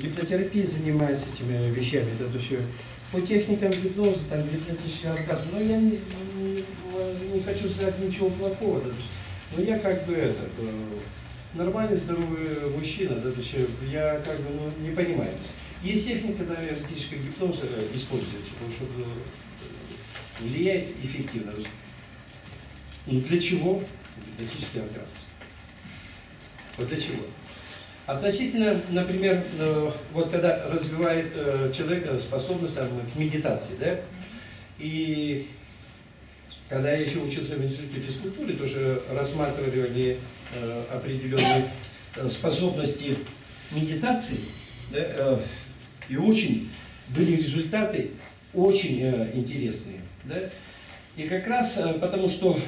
Гипнотерапия занимается этими вещами, это все по техникам гипноза, там гипнотический оргазм, но я не хочу сказать ничего плохого, но я как бы это, нормальный здоровый мужчина, это все, я как бы не понимаю. Есть техника, наверное, эротического гипноза используется, потому что влияет эффективно. Но для чего гипнотический оргазм? Вот для чего? Относительно, например, вот когда развивает человек способность там, к медитации, да, и когда я еще учился в институте физкультуры, тоже рассматривали определенные способности медитации, да, и очень были результаты очень интересные, да, и как раз потому что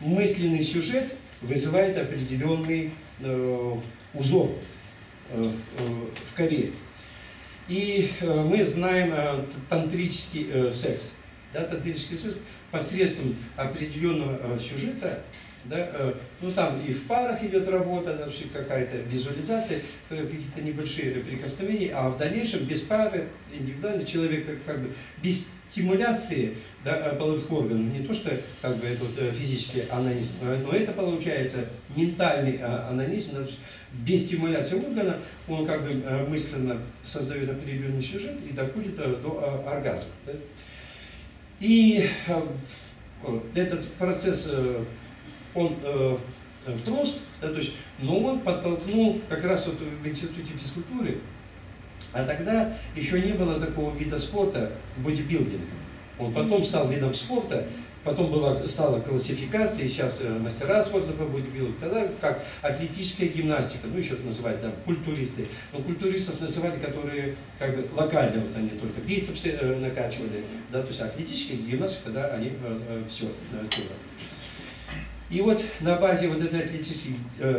мысленный сюжет вызывает определенный узор в коре. И мы знаем тантрический секс. Да, тантрический секс посредством определенного сюжета, да, ну там и в парах идет работа, там все какая-то визуализация, какие-то небольшие прикосновения, а в дальнейшем без пары, индивидуально человек как бы без стимуляции, да, половых органов, не то что как бы, это вот, физический анонизм, но это получается ментальный анонизм, без стимуляции органа он как бы мысленно создает определенный сюжет и доходит до оргазма. Да? И этот процесс, он прост, да, то есть, но он подтолкнул как раз вот в институте физкультуры. А тогда еще не было такого вида спорта бодибилдинга. Он потом стал видом спорта, потом стала классификация, сейчас мастера спорта по бодибилдингу, тогда как атлетическая гимнастика, ну еще называют там культуристы. Но культуристов называли, которые как бы локально, вот они только бицепсы накачивали, да, то есть атлетическая гимнастика, да, они все делали. И вот на базе вот этой атлетической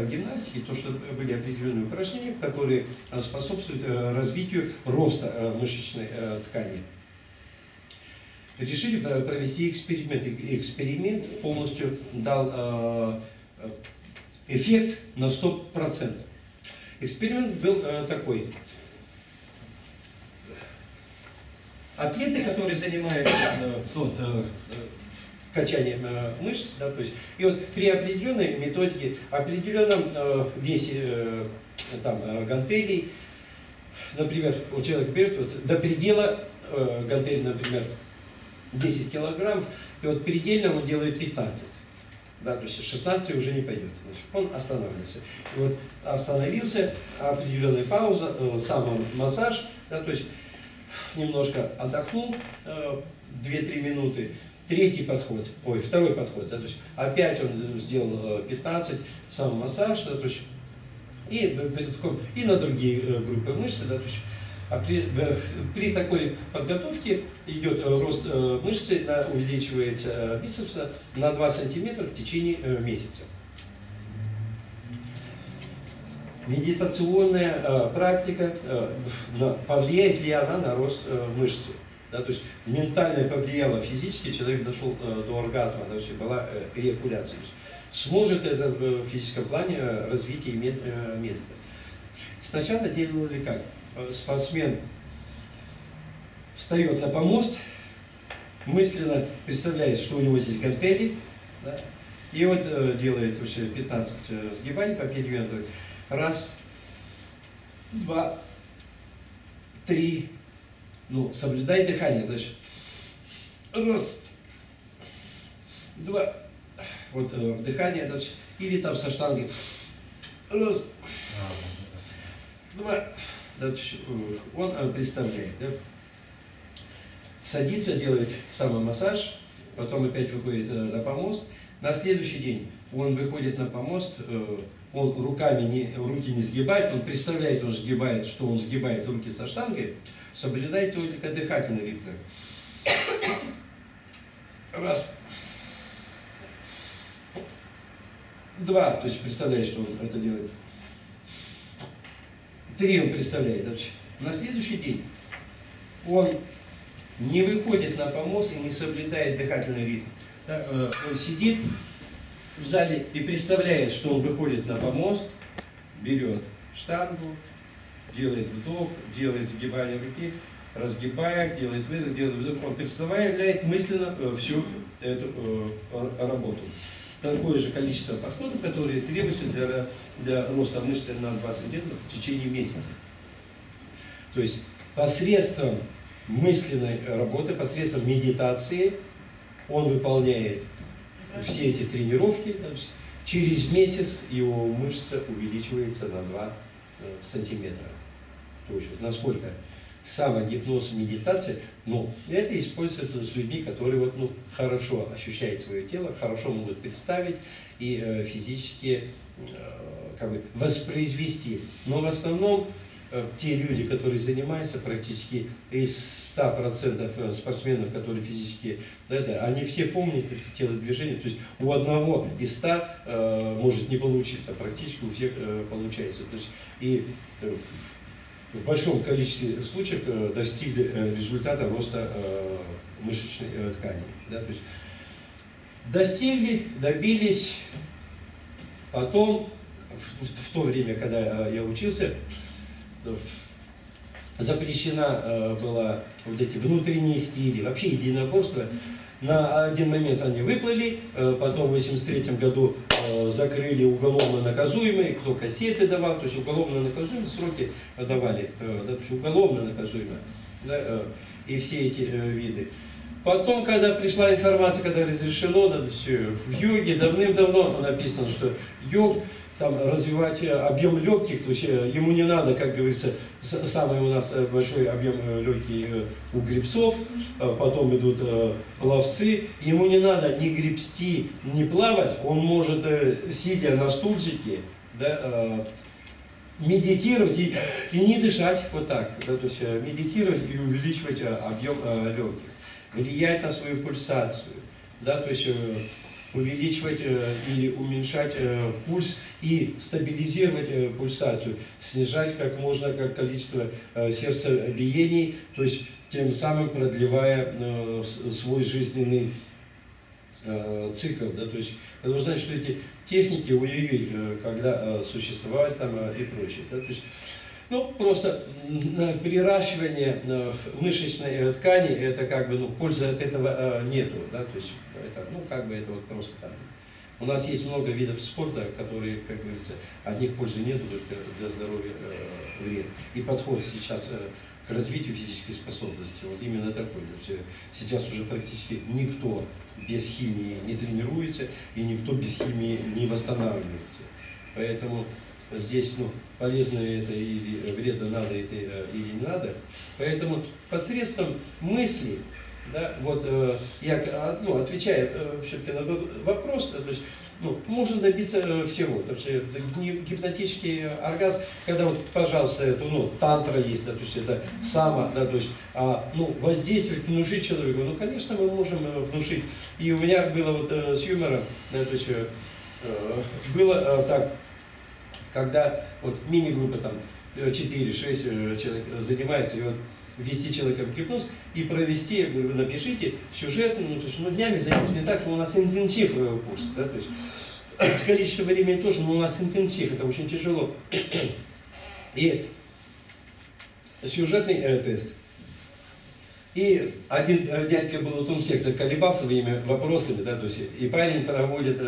гимнастики, то, что были определенные упражнения, которые способствуют развитию роста мышечной ткани, решили провести эксперимент. Эксперимент полностью дал эффект на 100%. Эксперимент был такой. Атлеты, которые занимаются качанием мышц, да, то есть, и вот при определенной методике, определенном весе там, гантелей, например, у человека берет вот, до предела гантель, например, 10 килограммов, и вот предельно он делает 15, да, то есть 16 уже не пойдет, значит, он останавливается. И вот остановился, определенная пауза, самомассаж, да, то есть немножко отдохнул, 2-3 минуты. Третий подход, ой, второй подход, да, то есть опять он сделал 15, сам массаж, да, то есть, и на другие группы мышц, да, то есть, а при такой подготовке идет рост мышцы, да, увеличивается бицепс на 2 сантиметра в течение месяца. Медитационная практика, повлияет ли она на рост мышцы? Да, то есть ментально повлияло физически, человек дошел до оргазма, да, была эякуляция. Сможет это в физическом плане развитие иметь место. Сначала делали как? Спортсмен встает на помост, мысленно представляет, что у него здесь гантели, да, и вот делает вообще 15 сгибаний по 5 метров. Раз, два, три. Ну, соблюдай дыхание, значит, раз, два, вот вдыхание, значит, или там со штанги, раз, два, значит, он представляет, да? Садится, делает самомассаж, потом опять выходит на помост, на следующий день он выходит на помост, он руки не сгибает, он представляет, он сгибает, что он сгибает руки со штангой, соблюдает только дыхательный ритм. Раз. Два, то есть представляет, что он это делает. Три он представляет. На следующий день он не выходит на помост и не соблюдает дыхательный ритм. Он сидит в зале и представляет, что он выходит на помост, берет штангу, делает вдох, делает сгибание руки, разгибая, делает выдох, делает вдох. Он представляет мысленно всю эту работу. Такое же количество подходов, которые требуются для роста мышц на 2 см в течение месяца. То есть посредством мысленной работы, посредством медитации он выполняет все эти тренировки. Через месяц его мышца увеличивается на 2 сантиметра. То есть вот насколько самогипноз, медитация, но это используется с людьми, которые вот, хорошо ощущают свое тело, хорошо могут представить и физически воспроизвести. Но в основном те люди, которые занимаются, практически из 100% спортсменов, которые физически, они все помнят эти телодвижения. То есть у одного из 100 может не получиться, практически у всех получается. То есть, и в большом количестве случаев достигли результата роста мышечной ткани. Да? То есть достигли, добились, потом, в то время, когда я учился, запрещена была вот эти внутренние стили, вообще единоборство. На один момент они выплыли, потом в 1983 году закрыли уголовно наказуемые, кто кассеты давал, то есть уголовно наказуемые сроки давали, то есть уголовно наказуемые, да, и все эти виды. Потом, когда пришла информация, когда разрешено, да, все, в йоге давным-давно написано, что йог, там, развивать объем легких, то есть ему не надо, как говорится, самый у нас большой объем легких у гребцов, потом идут пловцы, ему не надо ни гребсти, ни плавать, он может, сидя на стульчике, да, медитировать и не дышать, вот так, да, то есть медитировать и увеличивать объем легких, влиять на свою пульсацию, да, то есть увеличивать или уменьшать пульс и стабилизировать пульсацию, снижать как можно количество сердцебиений, то есть тем самым продлевая свой жизненный цикл. Да, то есть это значит, что эти техники когда существовали там и прочее. Да, то есть, просто приращивание мышечной ткани, это как бы пользы от этого нету, да, то есть это, это вот просто там. У нас есть много видов спорта, которые, как говорится, от них пользы нету, только для здоровья вред. И подход сейчас к развитию физической способности вот именно такой. Сейчас уже практически никто без химии не тренируется и никто без химии не восстанавливается. Поэтому здесь полезно это или вредно, надо это или не надо. Поэтому посредством мысли, да, я отвечаю все-таки на тот вопрос, то есть, можно добиться всего. То есть, гипнотический оргазм, когда пожалуйста, это тантра есть, да, то есть это сама, да, то есть, воздействовать, внушить человеку, конечно, мы можем внушить. И у меня было с юмором, да, то есть было так. Когда мини-группа там 4-6 человек занимается, и ввести человека в гипноз и провести, напишите сюжет, то есть, днями займусь, не так, что у нас интенсив курс, да, то есть количество времени тоже, но у нас интенсив, это очень тяжело. И сюжетный тест. И один дядька был в том сексе, колебался своими вопросами, да, то есть, и парень проводит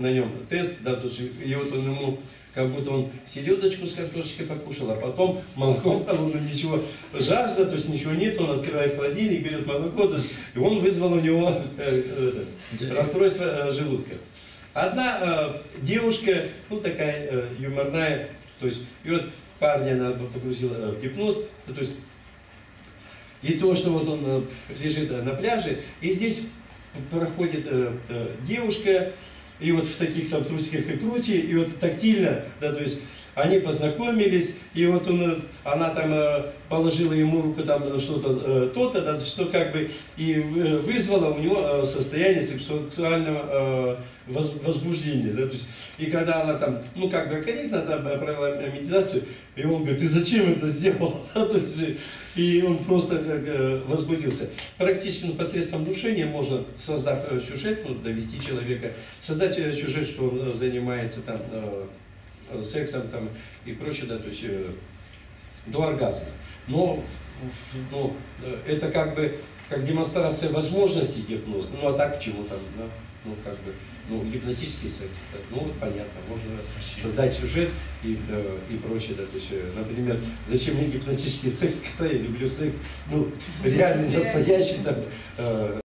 на нем тест, да, то есть, и он ему как будто он селедочку с картошечкой покушал, а потом молоко, ничего жажда, то есть ничего нет, он открывает холодильник, берет молоко, то есть, и он вызвал у него расстройство желудка. Одна девушка, такая юморная, то есть, и парня она погрузила в гипноз, то есть, и то, что он лежит на пляже, и здесь проходит девушка, и в таких там трусиках и прочее, и тактильно, да, то есть они познакомились, и она там положила ему руку там что-то, то-то, да, что как бы и вызвало у него состояние сексуального возбуждения, да, то есть, и когда она там, как бы корректно там провела медитацию, и он говорит, ты зачем это сделал, да, то есть, и он просто возбудился. Практически посредством внушения можно, создав сюжет, довести человека, создать сюжет, что он занимается там сексом там и прочее, да, то есть до оргазма. Но это как бы как демонстрация возможности гипноза. Ну а так к чему там, да? Ну как бы, ну гипнотический секс, так, ну понятно, можно создать сюжет и прочее. Да, то есть, например, зачем мне гипнотический секс, когда я люблю секс, ну реальный, настоящий, там,